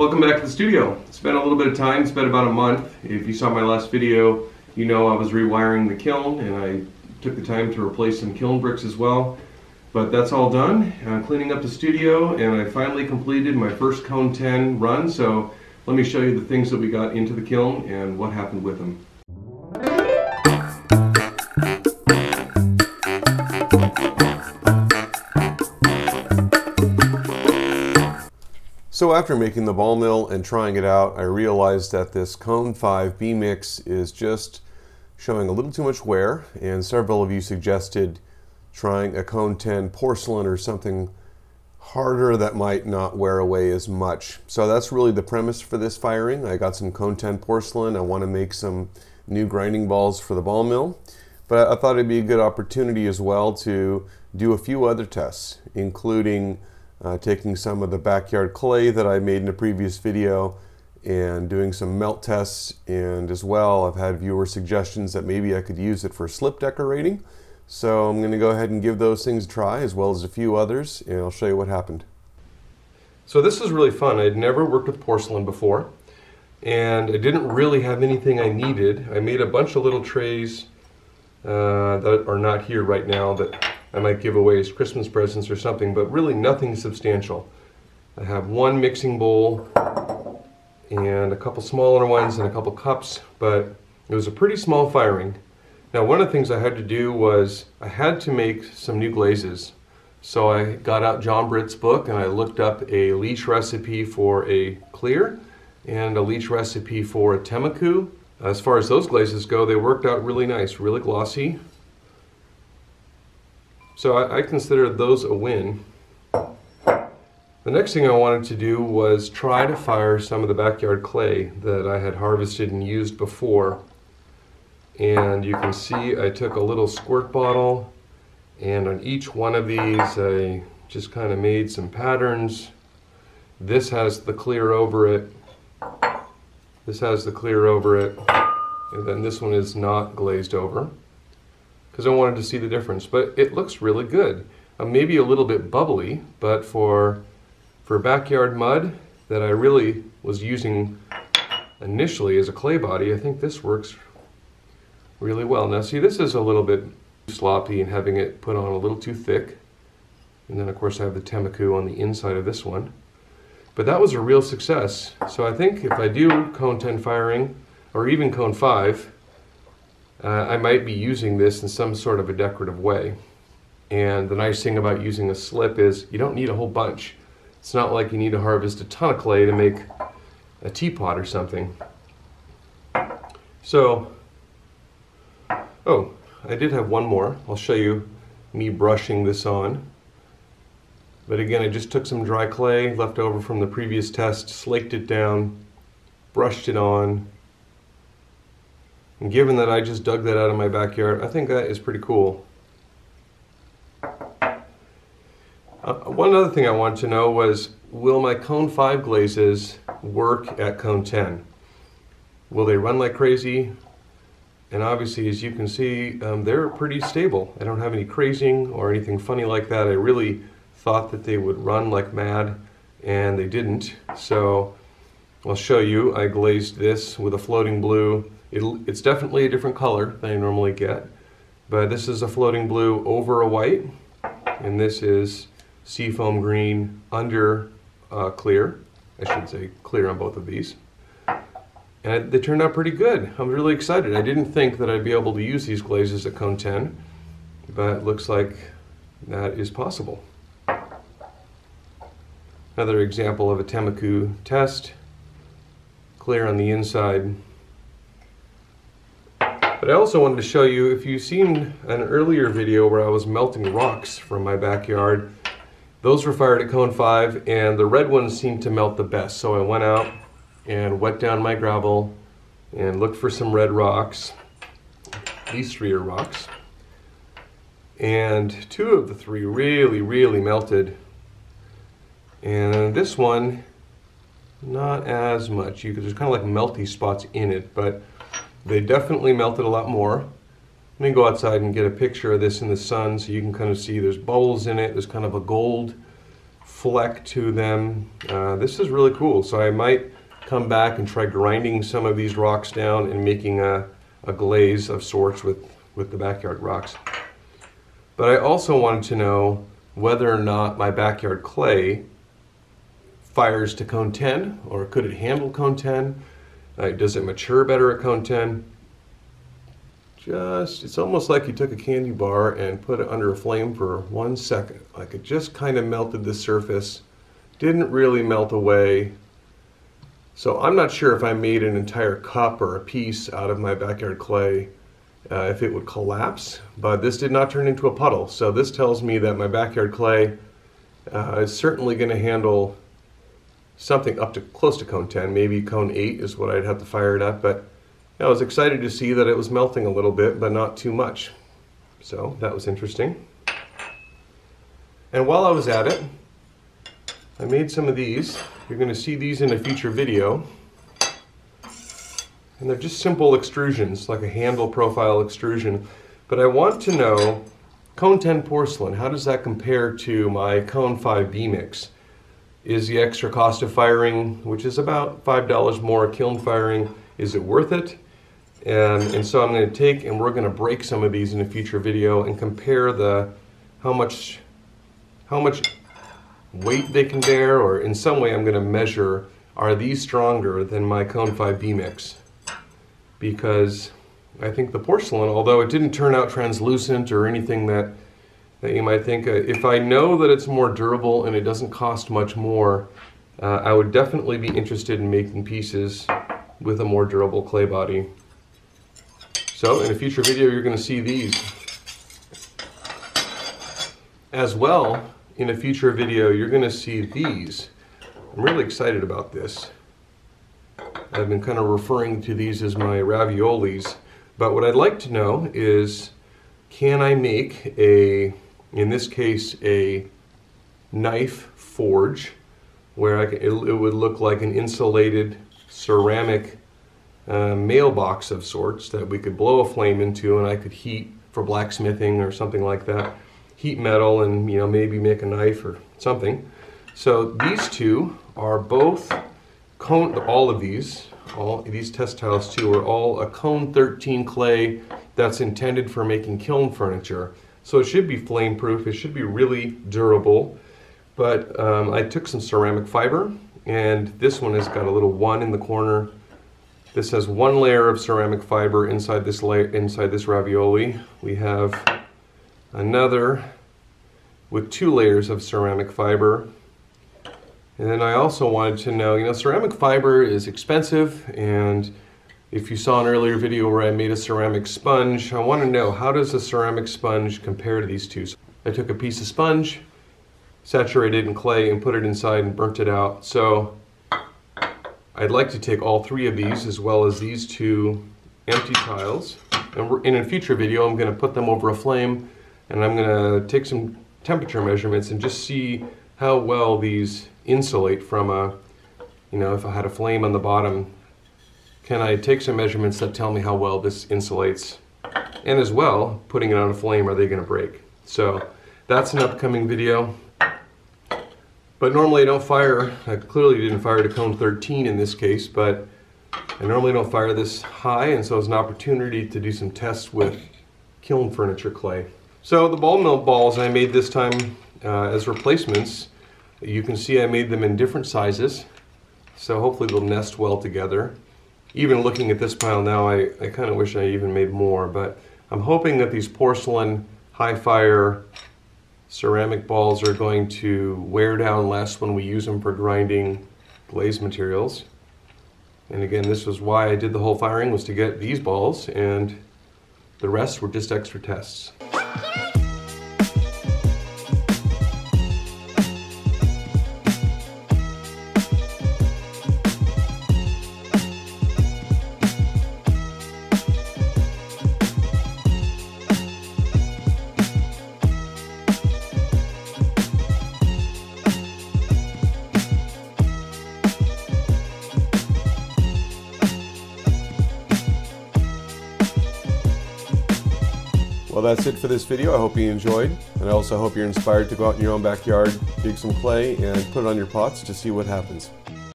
Welcome back to the studio. It's been a little bit of time, it's been about a month. If you saw my last video, you know I was rewiring the kiln and I took the time to replace some kiln bricks as well. But that's all done. I'm cleaning up the studio and I finally completed my first Cone 10 run, so let me show you the things that we got into the kiln and what happened with them. So after making the ball mill and trying it out, I realized that this Cone 5 B-mix is just showing a little too much wear, and several of you suggested trying a Cone 10 porcelain or something harder that might not wear away as much. So that's really the premise for this firing. I got some Cone 10 porcelain. I want to make some new grinding balls for the ball mill, but I thought it'd be a good opportunity as well to do a few other tests, including taking some of the backyard clay that I made in a previous video and doing some melt tests, and as well I've had viewer suggestions that maybe I could use it for slip decorating. So I'm going to go ahead and give those things a try, as well as a few others, and I'll show you what happened. So this is really fun. I'd never worked with porcelain before and I didn't really have anything I needed. I made a bunch of little trays that are not here right now that I might give away as Christmas presents or something, but really nothing substantial. I have one mixing bowl and a couple smaller ones and a couple cups, but it was a pretty small firing. Now, one of the things I had to do was I had to make some new glazes. So I got out John Britt's book and I looked up a leach recipe for a clear and a leach recipe for a tenmoku. As far as those glazes go, they worked out really nice, really glossy. So I consider those a win. The next thing I wanted to do was try to fire some of the backyard clay that I had harvested and used before. And you can see I took a little squirt bottle, and on each one of these I just kind of made some patterns. This has the clear over it. This has the clear over it. And then this one is not glazed over, because I wanted to see the difference, but it looks really good. Maybe a little bit bubbly, but for backyard mud that I really was using initially as a clay body, I think this works really well. Now see, this is a little bit sloppy and having it put on a little too thick. And then of course I have the tenmoku on the inside of this one. But that was a real success. So I think if I do Cone 10 firing, or even Cone 5, I might be using this in some sort of a decorative way. And the nice thing about using a slip is you don't need a whole bunch. It's not like you need to harvest a ton of clay to make a teapot or something. So, oh, I did have one more. I'll show you me brushing this on. But again, I just took some dry clay left over from the previous test, slaked it down, brushed it on. And given that I just dug that out of my backyard, I think that is pretty cool. One other thing I wanted to know was, will my Cone 5 glazes work at Cone 10? Will they run like crazy? And obviously, as you can see, they're pretty stable. I don't have any crazing or anything funny like that. I really thought that they would run like mad, and they didn't. So I'll show you. I glazed this with a floating blue. It's definitely a different color than I normally get, but this is a floating blue over a white, and this is seafoam green under clear. I should say clear on both of these. And they turned out pretty good. I'm really excited. I didn't think that I'd be able to use these glazes at Cone 10, but it looks like that is possible. Another example of a tenmoku test. Clear on the inside. But I also wanted to show you, if you've seen an earlier video where I was melting rocks from my backyard, those were fired at Cone 5 and the red ones seemed to melt the best. So I went out and wet down my gravel and looked for some red rocks. These three are rocks. And two of the three really, really melted. And this one, not as much. There's kind of like melty spots in it, but they definitely melted a lot more. Let me go outside and get a picture of this in the sun so you can kind of see there's bubbles in it. There's kind of a gold fleck to them. This is really cool, so I might come back and try grinding some of these rocks down and making a glaze of sorts with the backyard rocks. But I also wanted to know whether or not my backyard clay fires to Cone 10, or could it handle Cone 10? Does it mature better at Cone 10? It's almost like you took a candy bar and put it under a flame for 1 second. Like it just kind of melted the surface, didn't really melt away. So I'm not sure if I made an entire cup or a piece out of my backyard clay, if it would collapse, but this did not turn into a puddle. So this tells me that my backyard clay is certainly going to handle something up to close to Cone 10, maybe Cone 8 is what I'd have to fire it up, but I was excited to see that it was melting a little bit, but not too much. So that was interesting. And while I was at it, I made some of these. You're going to see these in a future video. And they're just simple extrusions, like a handle profile extrusion. But I want to know, Cone 10 porcelain, how does that compare to my Cone 5 B-mix? Is the extra cost of firing, which is about $5 more a kiln firing, is it worth it? And so I'm going to take, and we're going to break some of these in a future video and compare the how much weight they can bear, or in some way I'm going to measure, are these stronger than my Cone 5 B-mix? Because I think the porcelain, although it didn't turn out translucent or anything that you might think, if I know that it's more durable and it doesn't cost much more, I would definitely be interested in making pieces with a more durable clay body. So in a future video you're going to see these. As well, in a future video you're going to see these. I'm really excited about this. I've been kind of referring to these as my raviolis, but what I'd like to know is, can I make a, in this case, a knife forge where it would look like an insulated ceramic mailbox of sorts that we could blow a flame into, and I could heat for blacksmithing or something like that, heat metal and, you know, maybe make a knife or something. So these two are both cone, all these test tiles too are all a Cone 13 clay that's intended for making kiln furniture. So it should be flame proof, it should be really durable, but I took some ceramic fiber, and this one has got a little one in the corner. This has one layer of ceramic fiber inside this layer, inside this ravioli. We have another with two layers of ceramic fiber. And then I also wanted to know, you know, ceramic fiber is expensive, and if you saw an earlier video where I made a ceramic sponge, I want to know, how does a ceramic sponge compare to these two? So I took a piece of sponge, saturated it in clay, and put it inside and burnt it out. So I'd like to take all three of these, as well as these two empty tiles, and in a future video I'm going to put them over a flame, and I'm going to take some temperature measurements and just see how well these insulate from a, you know, if I had a flame on the bottom. Can I take some measurements that tell me how well this insulates? And as well, putting it on a flame, are they going to break? So that's an upcoming video. But normally I don't fire, I clearly didn't fire to Cone 13 in this case, but I normally don't fire this high, and so it's an opportunity to do some tests with kiln furniture clay. So the ball mill balls I made this time as replacements, you can see I made them in different sizes, so hopefully they'll nest well together. Even looking at this pile now, I kind of wish I even made more, but I'm hoping that these porcelain high fire ceramic balls are going to wear down less when we use them for grinding glaze materials. And again, this was why I did the whole firing, was to get these balls, and the rest were just extra tests. Well, that's it for this video. I hope you enjoyed, and I also hope you're inspired to go out in your own backyard, dig some clay, and put it on your pots to see what happens.